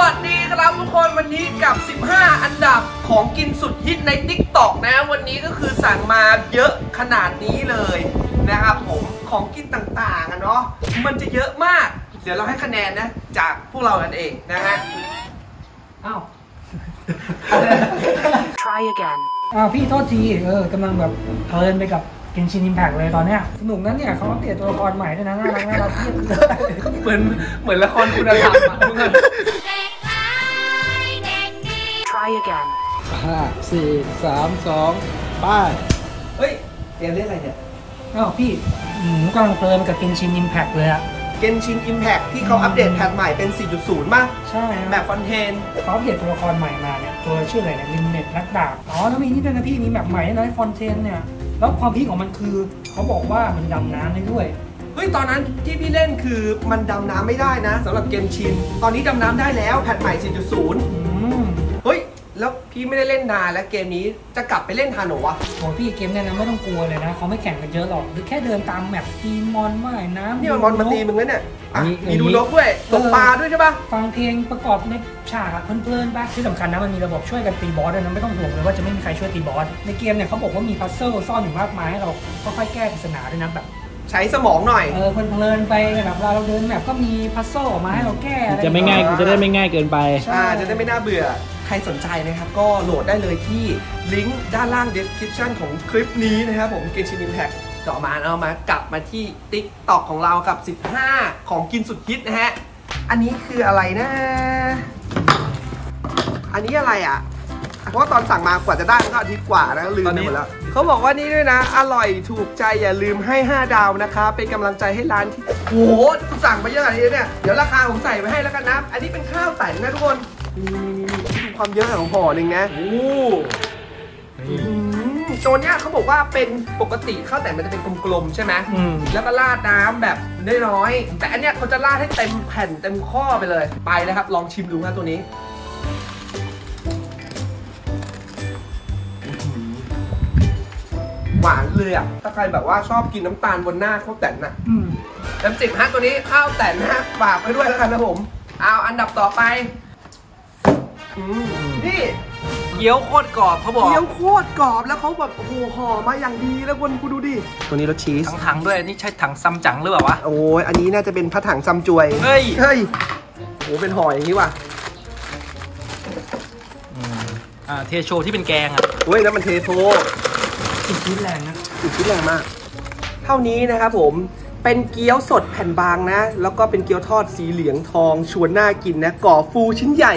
วัสดีครับทุกคนวันนี้กับ15อันดับของกินสุดฮิตใน TikTok นะวันนี้ก็คือสั่งมาเยอะขนาดนี้เลยนะครับผมของกินต่างๆอะเนาะมันจะเยอะมากเดี๋ยวเราให้คะแนนนะจากพวกเรากันเองนะฮะอ้าว Try again พี่โทษทีกำลังแบบเพลินไปกับGenshin Impact เลยตอนเนี้ยสนุกนั้นเนี่ยเขาเปลี่ยนตัวละครใหม่ด้วยนะน่ารักเทียบเลยเหมือนละครคุณธรรมอ่ะทุกคน Try again 5 4 3 2ป้ายเฮ้ยเตรียมเล่นอะไรเนี่ยอ้าวพี่กำลังเพลินกับ Genshin Impact เลยอ่ะ Genshin Impact ที่เขาอัปเดตแพทใหม่เป็น 4.0 ป่ะใช่แบบคอนเทนต์เขาเปลี่ยนตัวละครใหม่มาเนี่ยตัวชื่ออะไรเนี่ยลินเน็ตนักดาบอ๋อแล้วมีนี่ด้วยนะพี่มีแบบใหม่นะคอนเทนต์เนี่ยแล้วความพีคของมันคือเขาบอกว่ามันดำน้ำได้ด้วยเฮ้ยตอนนั้นที่พี่เล่นคือมันดำน้ำไม่ได้นะสำหรับเกมชินตอนนี้ดำน้ำได้แล้วแพทใหม่ 4.0 เฮ้ยแล้วพี่ไม่ได้เล่นนานแล้วเกมนี้จะกลับไปเล่นทันหรอวะโหพี่เกมนี้นะไม่ต้องกลัวเลยนะเขาไม่แข่งกันเยอะหรอกแค่เดินตามแมปตีมอนว่ายน้ำนี่มอนมาตีมึงแล้วเนี่ยมีดูนกด้วยตกปลาด้วยใช่ปะฟังเพลงประกอบในฉากเพลินๆป่ะที่สำคัญนะมันมีระบบช่วยกันตีบอสด้วยนะไม่ต้องห่วงเลยว่าจะไม่มีใครช่วยตีบอสในเกมเนี่ยเขาบอกว่ามีพัซเซิลซ่อนอยู่มากมายให้เราค่อยๆแก้ปริศนาด้วยนะแบบใช้สมองหน่อยเพลินๆไปแบบเราเดินแมปก็มีพัซเซิลออกมาให้เราแก้จะไม่ง่ายจะได้ไม่ง่ายเกินไปจะได้ไม่น่าเบื่อใครสนใจนะครับก็โหลดได้เลยที่ลิงก์ด้านล่าง description ของคลิปนี้นะครับผม Genshin Impact ต่อมาเอามากลับมาที่ TikTok ของเรากับ15ของกินสุดฮิตนะฮะอันนี้คืออะไรนะอันนี้อะไรอ่ะเพราะตอนสั่งมากว่าจะได้ก็อาทิตย์กว่านะลืมไปหมดแล้วเขาบอกว่านี่ด้วยนะอร่อยถูกใจอย่าลืมให้5ดาวนะคะเป็นกำลังใจให้ร้านที่โอ้โหสั่งไปเยอะขนาดนี้เนี่ยเดี๋ยวราคาผมใส่ไปให้แล้วกันนะอันนี้เป็นข้าวแต่นนะทุกคนความเยอะของห่อหนึ่งนะตัวเนี้ยเขาบอกว่าเป็นปกติข้าวแต่มันจะเป็นกลมๆใช่ไหมแล้วก็ราดน้ำแบบน้อยๆแต่อันเนี้ยเขาจะราดให้เต็มแผ่นเต็มข้อไปเลยไปนะครับลองชิมดูนะตัวนี้หวานเลยอ่ะถ้าใครแบบว่าชอบกินน้ำตาลบนหน้าข้าวแต่น่ะน้ำจิ้มฮะตัวนี้ข้าวแต่นะฮะฝากไปด้วยแล้วกันนะผมเอาอันดับต่อไปนี่เกี๊ยวโคตรกรอบเขาบอกเกี๊ยวโคตรกรอบแล้วเขาแบบโอ้โหห่อมาอย่างดีแล้วคนกูดูดิตัวนี้รสชีสถังๆด้วยนี่ใช่ถังซัมจั๋งหรือเปล่าวะโอ้ยอันนี้น่าจะเป็นผ้าถังซัมจวยเฮ้ยโอ้เป็นห่ออย่างนี้ว่ะเทโชที่เป็นแกงอ่ะเฮ้ยนั่นมันเทโชสุดชิ้นแรงนะสุดชิ้นแรงมากเท่านี้นะครับผมเป็นเกี๊ยวสดแผ่นบางนะแล้วก็เป็นเกี๊ยวทอดสีเหลืองทองชวนน่ากินนะกรอบฟูชิ้นใหญ่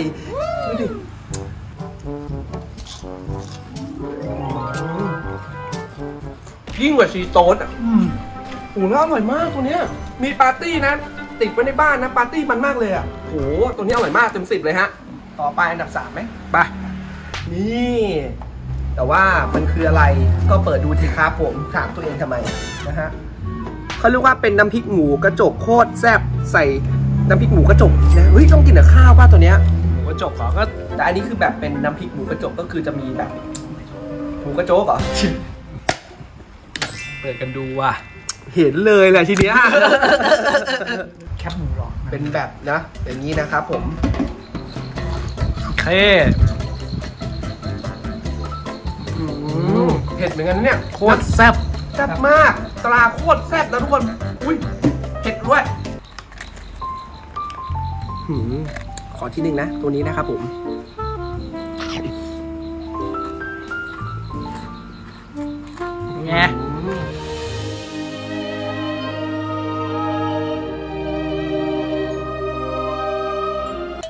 ยิ่งกว่าชีโต้อ่ะโอ้โหน่าอร่อยมากตัวเนี้ยมีปาร์ตี้นะติดไว้ในบ้านนะปาร์ตี้มันมากเลยอ่ะโอ้โหตัวนี้อร่อยมากเต็ม10เลยฮะต่อไปอันดับ3ไหมไปนี่แต่ว่ามันคืออะไรก็เปิดดูสิครับผมถามตัวเองทำไมนะฮะเขาเรียกว่าเป็นน้ำพริกหมูกระจกโคตรแซ่บใส่น้ำพริกหมูกระจกนะเฮ้ยต้องกินกับข้าวป่ะตัวเนี้ยหมูกระจกเหรอก็แต่อันนี้คือแบบเป็นน้ำพริกหมูกระจกก็คือจะมีแบบหมูกระโจกเหรอเปิดกันดูว่ะเห็นเลยแหละทีเนี้ยแคบหมูหรอเป็นแบบนะอย่างนี้นะครับผมเฮ้เผ็ดเหมือนกันเนี่ยโคตรแซ่บแซ่บมากตราโคตรแซ่บนะทุกคนอุ้ยเผ็ดด้วยขอที่หนึ่งนะตัวนี้นะครับผมไง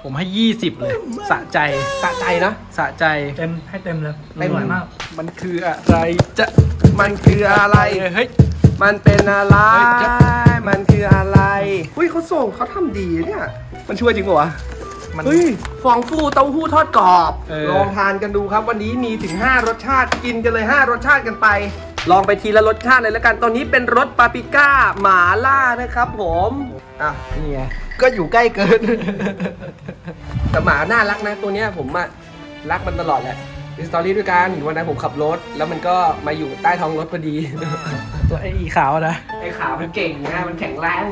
ผมให้20เลยสะใจนะสะใจเต็มให้เต็มเลยเต็มหวานมากมันคืออะไรจะมันคืออะไรเฮ้ยมันเป็นอะไรมันคืออะไรอุ้ยเขาส่งเขาทำดีเนี่ยมันช่วยจริงป่ะวะเฮ้ยฟองฟูเต้าหู้ทอดกรอบลองทานกันดูครับวันนี้มีถึง5รสชาติกินกันเลย5รสชาติกันไปลองไปทีละรสชาติเลยแล้วกันตอนนี้เป็นรสปาปริก้าหม่าล่านะครับผมอ่ะนี่ไงก็อยู่ใกล้เกินแต่หมาน่ารักนะตัวเนี้ยผมอะรักมันตลอดแหละเป็นสตอรี่ด้วยกันวันนั้นผมขับรถแล้วมันก็มาอยู่ใต้ท้องรถพอดีตัวไอ้ขาวนะไอ้ขาวมันเก่งนะมันแข็งแรง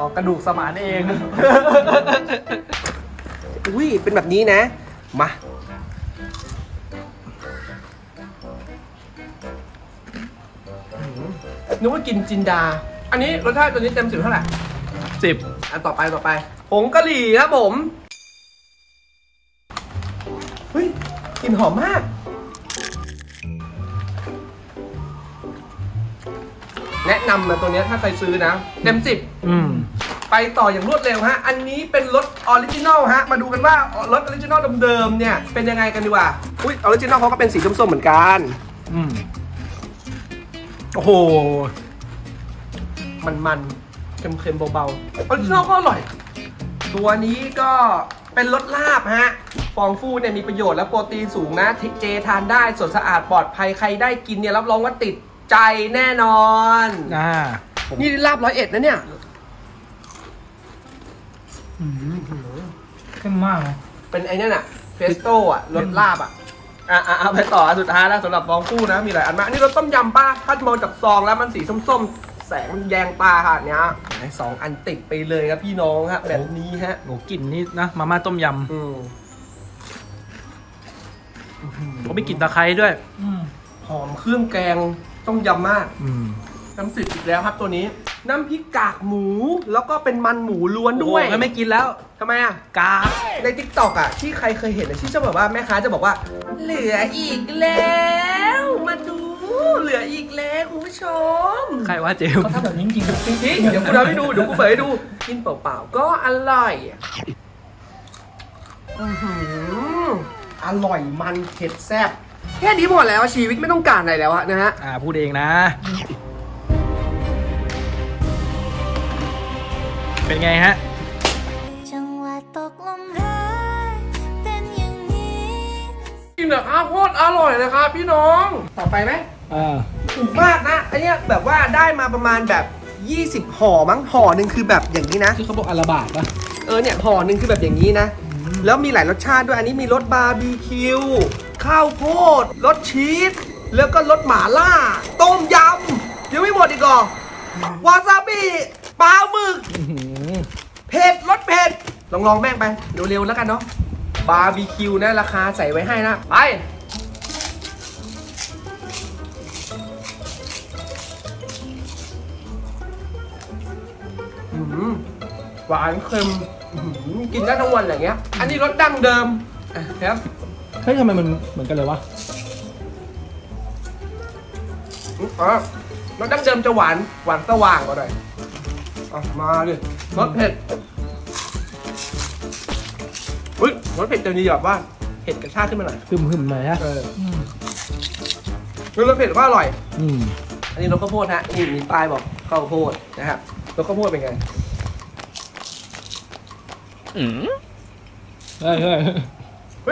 อ๋อกระดูกสมานเองอุ้ยเป็นแบบนี้นะมานึกว่ากินจินดาอันนี้รสชาติตัวนี้เต็ม10เท่าไหร่10อันต่อไปผงกะหรี่ครับผมเฮ้ยกลิ่นหอมมากแนะนำนะตัวนี้ถ้าใครซื้อนะเต็ม10ไปต่ออย่างรวดเร็วฮะอันนี้เป็นรสออริจินอลฮะมาดูกันว่ารสออริจินอลเดิมๆเนี่ยเป็นยังไงกันดีกว่าอุ้ยออริจินอลเขาก็เป็นสีส้มๆเหมือนกันโอ้โหมันๆเค็มๆเบาๆออริจินอลก็อร่อยตัวนี้ก็เป็นรสลาบฮะฟองฟูเนี่ยมีประโยชน์และโปรตีนสูงนะเจทานได้สดสะอาดปลอดภัยใครได้กินเนี่ยรับรองว่าติดใจแน่นอนนี่ลาบ101นะเนี่ยขึ้นมากเลยเป็นไอ้นั่นอะเฟสโต้อะรสลาบอะเอาไปต่อสุดท้ายแล้วสำหรับฟองฟูนะมีหลายอันมากนี่รสต้มยำป้าถ้ามองจากซองแล้วมันสีส้มๆแสงมันแยงตาค่ะเนี่ย2อันติดไปเลยครับพี่น้องฮะแบบนี้ฮะโหกลิ่นนี่นะมาม่าต้มยำผมไม่กลิ่นตะไคร้ด้วยหอมเครื่องแกงต้มยำมากน้ำสิบอีกแล้วครับตัวนี้น้ำพริกกากหมูแล้วก็เป็นมันหมูล้วนด้วยแล้วไม่กินแล้วทำไมอ่ะกากใน TikTok อ่ะที่ใครเคยเห็นที่จะแบบว่าแม่ค้าจะบอกว่าเหลืออีกแล้วมาดูเหลืออีกแล้วคุณผู้ชมใครว่าเจมเขาทำแบบนี้จริงๆเดี๋ยวกูทำให้ดูเดี๋ยวกูเปิดให้ดูกินเปล่าๆก็อร่อยอร่อยมันเผ็ดแซ่บแค่นี้หมดแล้วชีวิตไม่ต้องการอะไรแล้วนะฮะพูดเองนะเป็นไงฮะจังหวะตกลมหายเป็นอย่างนี้กินแบบอ้าวโคตรอร่อยเลยครับพี่น้องต่อไปไหมถูกมากนะอันนี้แบบว่าได้มาประมาณแบบ20ห่อมั้งห่อหนึ่งคือแบบอย่างนี้นะที่เขาบอกอลาบาดป่ะเนี่ยห่อหนึ่งคือแบบอย่างนี้นะแล้วมีหลายรสชาติด้วยอันนี้มีรสบาร์บีคิวข้าวโพดรสชีสแล้วก็รสหม่าล่าต้มยำยังไม่หมดอีกหรอวาซาบิปลาหมึกเผ็ดรสเผ็ดลองแม่งไปเร็วๆแล้วกันเนาะบาร์บีคิวนะราคาใส่ไว้ให้นะไปหวานเค็มกินได้ทั้งวันอย่างเงี้ยอันนี้รสดั้งเดิมครับเฮ้ยทำไมมันเหมือนกันเลยวะรสดั้งเดิมจะหวานสว่างกว่าหน่อยมาดิรสเผ็ดอุ้ยรสเผ็ดจะดีแบบว่าเผ็ดกระชากขึ้นมาหน่อยหึมหน่อยฮะรสเผ็ดว่าอร่อยอันนี้รสข้าวโพดฮะนี่มีป้ายบอกข้าวโพดนะครับรสข้าวโพดเป็นไงเฮ้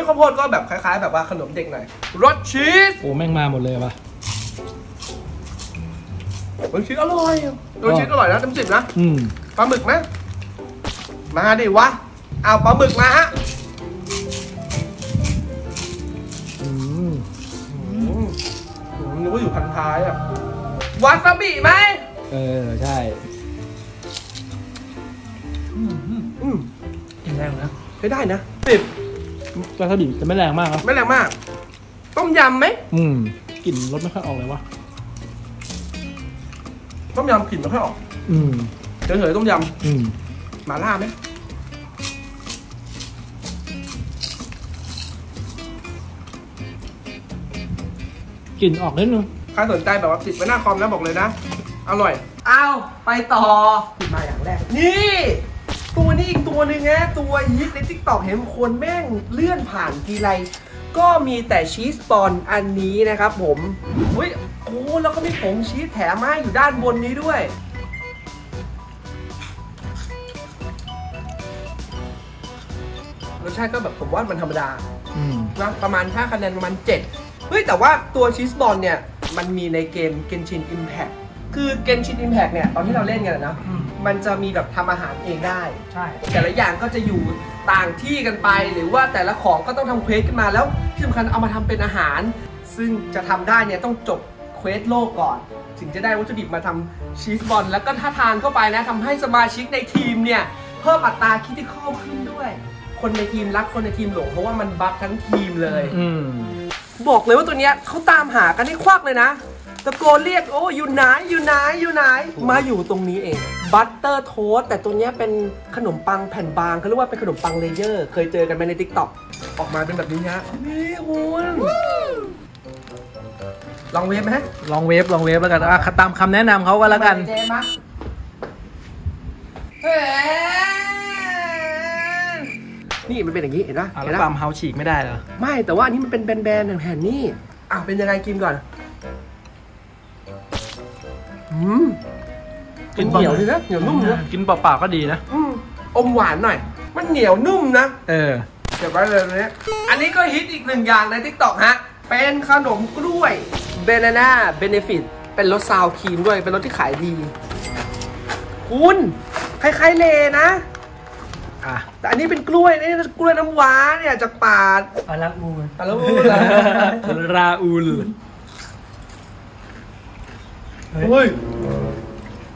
ยข้าวโพดก็แบบคล้ายๆแบบว่าขนมเด็กหน่อยรสชีสโอ้แม่งมาหมดเลยป่ะรสชีสอร่อยนะน้ำจิ้มนะปลาหมึกนะมาดิวะเอาปลาหมึกมาฮะนึกว่าอยู่พันท้ายอะวาซาบิไหมใช่กินแรงนะได้นะวาซาบิจะไม่แรงมากครับไม่แรงมากต้มยำไหมกลิ่นรสไม่ค่อยออกเลยวะต้มยำกลิ่นไม่ค่อยออกเฉยๆต้มยำหม่าล่าไหมกลิ่นออกนิดนึงใครสนใจแบบว่าติดไว้หน้าคอมแล้วบอกเลยนะอร่อยเอาไปต่อติดมาอย่างแรกนี่ตัวนี้อีกตัวหนึ่งนะตัวฮิตใน TikTok เห็นคนแม่งเลื่อนผ่านทีไรก็มีแต่ชีสบอลอันนี้นะครับผมอุ้ยโอ้แล้วก็มีผงชีสแถมให้อยู่ด้านบนนี้ด้วยรสชาติก็แบบผมว่ามันธรรมดานะประมาณ5คะแนนประมาณ7เฮ้ยแต่ว่าตัวชีสบอลเนี่ยมันมีในเกม Genshin Impact คือ Genshin Impact เนี่ยตอนที่เราเล่นกันนะมันจะมีแบบทำอาหารเองได้ใช่แต่ละอย่างก็จะอยู่ต่างที่กันไปหรือว่าแต่ละของก็ต้องทำเควสขึ้นมาแล้วที่สำคัญเอามาทำเป็นอาหารซึ่งจะทำได้เนี่ยต้องจบ เควสโลกก่อนถึงจะได้วัตถุดิบมาทำชีสบอลแล้วก็ถ้าทานเข้าไปนะทำให้สมาชิกในทีมเนี่ยเพิ่มอัตราคิดที่ข้อขึ้นด้วยคนในทีมรักคนในทีมหลงเพราะว่ามันบัฟทั้งทีมเลยบอกเลยว่าตัวเนี้ยเขาตามหากันให้ควักเลยนะตะโกนเรียกโอ้อยู่ไหนอยู่ไหนอยู่ไหนมาอยู่ตรงนี้เองบัตเตอร์โทสแต่ตัวเนี้ยเป็นขนมปังแผ่นบางเขาเรียกว่าเป็นขนมปังเลเยอร์เคยเจอกันไหมใน TikTok ออกมาเป็นแบบนี้ฮะนี่คุณลองเวฟไหมลองเวฟลองเวฟแล้วกันตามคำแนะนำเขาก็แล้วกันนี่มันเป็นอย่างนี้เห็นไหมแล้วปาล์มเฮาฉีกไม่ได้เหรอไม่แต่ว่าอันนี้มันเป็นแบนๆแผ่นนี่อ่ะเป็นยังไงกินก่อนกินเหนียวดีนะเหนียวนุ่มนะกินเปล่าๆก็ดีนะอมหวานหน่อยมันเหนียวนุ่มนะเก็บไว้เลยเนี้ยอันนี้ก็ฮิตอีกหนึ่งอย่างใน TikTok ฮะเป็นขนมกล้วย Banana Benefit เป็นรสซาวครีมด้วยเป็นรสที่ขายดีคุณคล้ายๆเลนะแต่อันนี้เป็นกล้วยนี่กล้วยน้ำว้าเนี่ยจากป่าอาราอูลอาราอูลเฮ้ย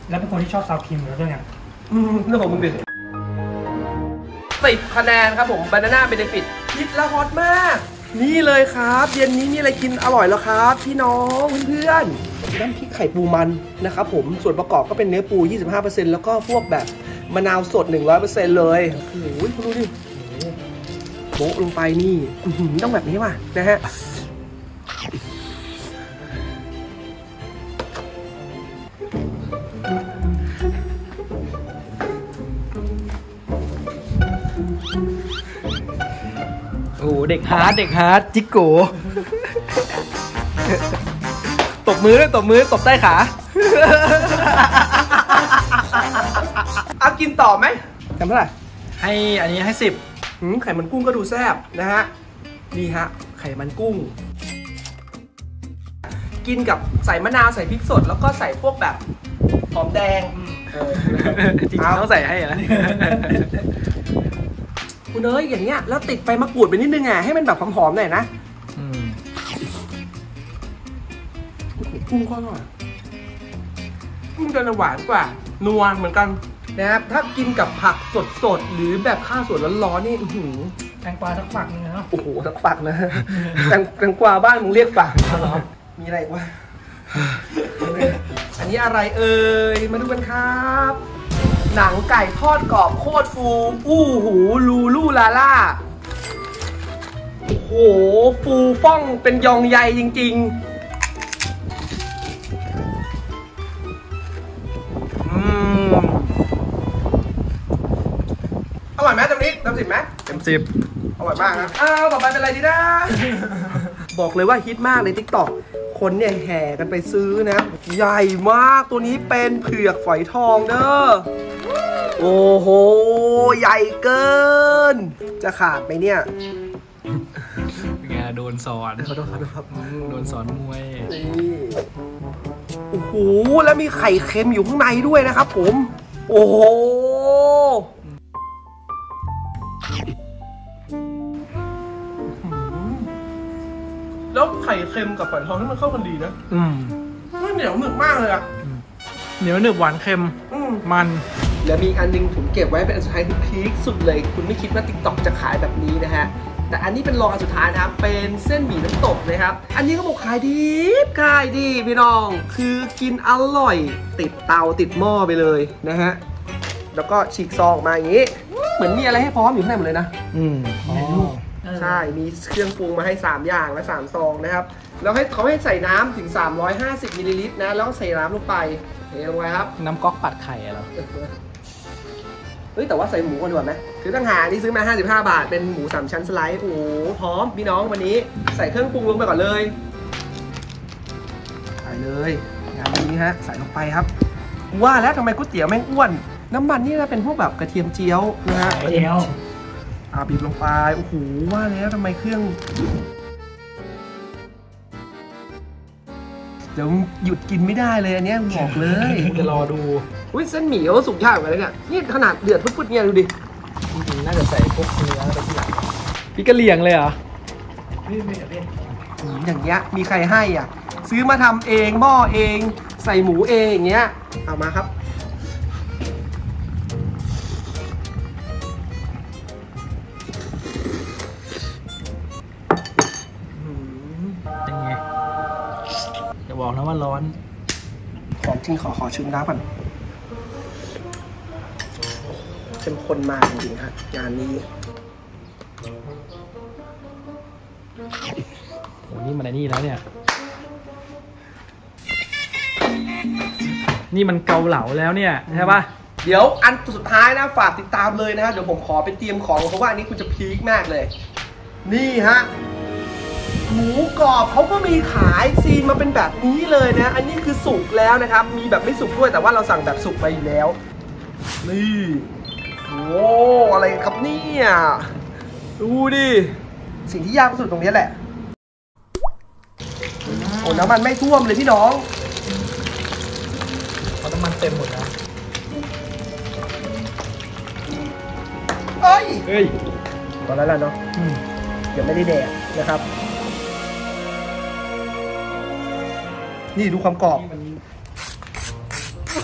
แล้วเป็นคนที่ชอบซาวครีมแล้วด้วยเนี่ยเรื่องของมึงดิ10 คะแนนครับผม Banana Benefit ฮิตและฮอตมากนี่เลยครับเย็นนี้มีอะไรกินอร่อยแล้วครับพี่น้องเพื่อนๆน้ำพริกไข่ปูมันนะครับผมส่วนประกอบก็เป็นเนื้อปู 25% แล้วก็พวกแบบมะนาวสด 100% เลยโอ้ยคุณดูดิโบ๊ะลงไปนี่ต้องแบบนี้ว่ะนะฮะโอ้เด็กฮาร์ดเด็กฮาร์ดจิกโก้ตบมือด้วยตบมือตบใต้ขาเอากินต่อไหมทำเท่าไหร่ให้อันนี้ให้10ไข่มันกุ้งก็ดูแซ่บนะฮะนี่ฮะไข่มันกุ้งกินกับใส่มะนาวใส่พริกสดแล้วก็ใส่พวกแบบหอมแดงจริงๆต้องใส่ให้นะคุณเอ้ยอย่างเงี้ยแล้วติดไปมะกรูดไปนิดนึงไงให้มันแบบหอมๆหน่อยนะกุ้งก็อร่อยกุ้งจะหวานกว่านัวเหมือนกันนะครับถ้ากินกับผักสดๆหรือแบบข้าวสดร้อนๆนี่แตงกวาสักฝักนึงนะโอ้โหสักฝักนะแตงกวาบ้านมึงเรียกฝักมีอะไรวะอันนี้อะไรเอ่ยมาดูกันครับหนังไก่ทอดกรอบโคตรฟูอู้หูลูลูลาล่าโอ้โหฟูฟ่องเป็นยองใยจริงๆอร่อยไหมตรงนี้เต็ม 10ไหมเต็ม 10อร่อยมากนะอ้าวต่อไปเป็นอะไรดีนะ บอกเลยว่าฮิตมากใน TikTok คนเนี่ยแห่กันไปซื้อนะใหญ่มากตัวนี้เป็นเผือกฝอยทองเด้อโอ้โหใหญ่เกินจะขาดไหมเนี่ยเป็นไงโดนสอนขอโทษครับโดนสอนมวยโอ้โหแล้วมีไข่เค็มอยู่ข้างในด้วยนะครับผมโอ้โหแล้วไข่เค็มกับฝอยทองนี่มันเข้ากันดีนะมันเหนียวหนึบมากเลยอะเหนียวหนึบหวานเค็มมันแล้วมีอันนึงผมเก็บไว้เป็นอันสุดท้ายที่พีคสุดเลยคุณไม่คิดว่า TikTok จะขายแบบนี้นะฮะแต่อันนี้เป็นรองอันสุดท้ายนะครับเป็นเส้นหมี่น้ำตกนะครับอันนี้ก็บอกขายดีพี่น้องคือกินอร่อยติดเตาติดหม้อไปเลยนะฮะแล้วก็ฉีกซองมาอย่างนี้เหมือนมีอะไรให้พร้อมอยู่ข้างในหมดเลยนะใช่มีเครื่องปรุงมาให้3อย่างและ3ซองนะครับแล้วให้เขาให้ใส่น้ำถึง350มิลลิลิตรนะแล้วก็ใส่น้ำลงไปเทลงไปครับน้ำก๊อกปัดไข่เหรอเฮ้ยแต่ว่าใส่หมูกันดีกว่าไหมคือตั้งหาที่ซื้อมา55 บาทเป็นหมู3 ชั้นสไลด์โอ้หอมพี่น้องวันนี้ใส่เครื่องปรุงลงไปก่อนเลยใส่เลยอย่างนี้ฮะใส่ลงไปครับว่าแล้วทำไมก๋วยเตี๋ยวแม่งอ้วนน้ำมันนี่นะเป็นพวกแบบกระเทียมเจียวนะฮะกระเทียมบีบลงไปโอ้โหว่าแล้วทำไมเครื่องเดี๋ยวหยุดกินไม่ได้เลยอันนี้บอกเลยจะรอดูอุ้ยเส้นหมี่เขาสุกยากเหมือนกันเนี่ยนี่ขนาดเดือดพุดๆเนี่ยดูดิน่าจะใส่พวกเนื้ออะไรที่หลังพี่กระเลียงเลยเหรออย่างเงี้ยมีใครให้อ่ะ ซื้อมาทำเองหม้อเองใส่หมูเองอย่างเงี้ยเอามาครับเป็นไงจะบอกนะว่าร้อนของจริงขอชิมน้ำก่อนเข้มข้นมากจริงๆครับงานนี้โหนี่มันอะไรนี่แล้วเนี่ยนี่มันเกาเหลาแล้วเนี่ยใช่ปะเดี๋ยวอันสุดท้ายนะฝากติดตามเลยนะฮะเดี๋ยวผมขอไปเตรียมของเพราะว่าอันนี้คุณจะพีคมากเลยนี่ฮะหมูกรอบเขาก็มีขายซีนมาเป็นแบบนี้เลยนะอันนี้คือสุกแล้วนะครับมีแบบไม่สุกด้วยแต่ว่าเราสั่งแบบสุกไปแล้วนี่โอ้อะไรครับเนี่ยดูดิสิ่งที่ยากที่สุดตรงนี้แหละโอ้น้ำมันไม่ท่วมเลยพี่น้องเอาน้ำมันเต็มหมดนะเอ้ยตอนนั้นแล้วเนาะเดี๋ยวไม่ได้แดกนะครับนี่ดูความกรอบ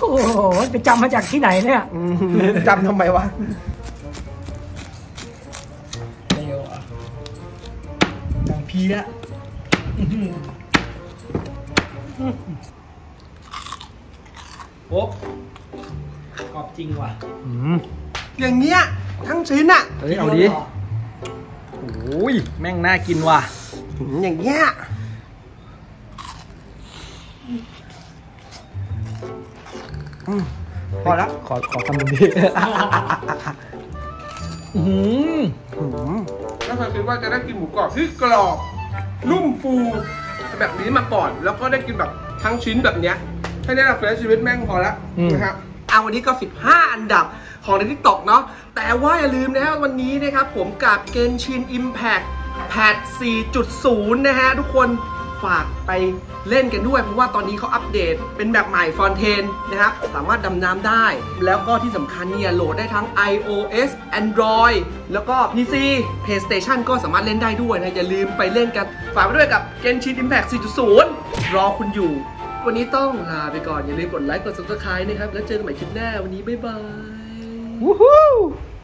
โอ้โหไปจำมาจากที่ไหนเนี่ยจำทำไมวะดังพีละโอ๊ะกรอบจริงว่ะอย่างเงี้ยทั้งชิ้นอ่ะเฮ้ยเอาดิโอ้ยแม่งน่ากินว่ะอย่างเงี้ยพอแล้วขอคำนึงดิถ้าใครคิดว่าจะได้กินหมูกรอบที่กรอบนุ่มฟูแบบนี้มาก่อนแล้วก็ได้กินแบบทั้งชิ้นแบบเนี้ยให้ได้รับเฟรชชีวิตแม่งพอแล้วนะครับเอาวันนี้ก็15อันดับของใน TikTok เนาะแต่ว่าอย่าลืมนะวันนี้นะครับผมกับ Genshin Impact แพท 4.0 นะฮะทุกคนฝากไปเล่นกันด้วยเพราะว่าตอนนี้เขาอัปเดตเป็นแบบใหม่ฟอนเทนนะครับสามารถดำน้ำได้แล้วก็ที่สำคัญเนี่ยโหลดได้ทั้ง iOS Android แล้วก็ PC PlayStation ก็สามารถเล่นได้ด้วยนะอย่าลืมไปเล่นกันฝากไปด้วยกับ Genshin Impact 4.0 รอคุณอยู่วันนี้ต้องลาไปก่อนอย่าลืมกดไลค์กด Subscribe นะครับแล้วเจอกันใหม่คลิปหน้าวันนี้บ๊ายบาย